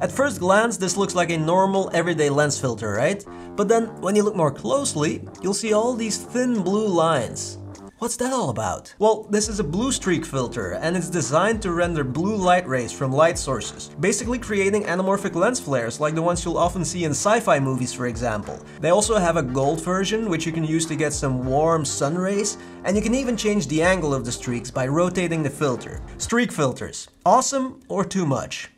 At first glance, this looks like a normal everyday lens filter, right? But then when you look more closely, you'll see all these thin blue lines. What's that all about? Well, this is a blue streak filter, and it's designed to render blue light rays from light sources, basically creating anamorphic lens flares like the ones you'll often see in sci-fi movies, for example. They also have a gold version, which you can use to get some warm sun rays, and you can even change the angle of the streaks by rotating the filter. Streak filters, awesome or too much?